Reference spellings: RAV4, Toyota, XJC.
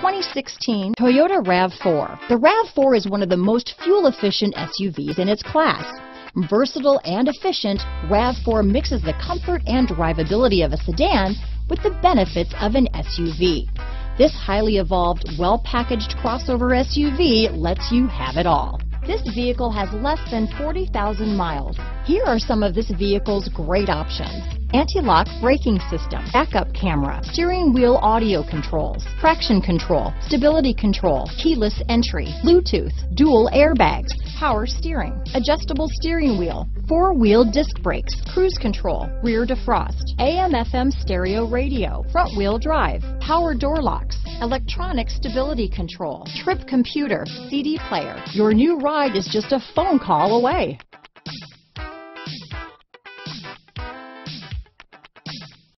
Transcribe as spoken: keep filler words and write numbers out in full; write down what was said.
twenty sixteen Toyota RAV four. The RAV four is one of the most fuel-efficient S U Vs in its class. Versatile and efficient, RAV four mixes the comfort and drivability of a sedan with the benefits of an S U V. This highly evolved, well-packaged crossover S U V lets you have it all. This vehicle has less than forty thousand miles. Here are some of this vehicle's great options: anti-lock braking system, backup camera, steering wheel audio controls, traction control, stability control, keyless entry, Bluetooth, dual airbags, power steering, adjustable steering wheel, four-wheel disc brakes, cruise control, rear defrost, A M F M stereo radio, front-wheel drive, power door locks, electronic stability control, trip computer, C D player. Your new ride is just a phone call away.